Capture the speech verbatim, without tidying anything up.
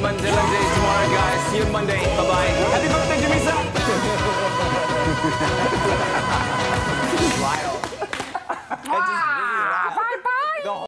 Monday tomorrow, guys. See you Monday. Bye-bye.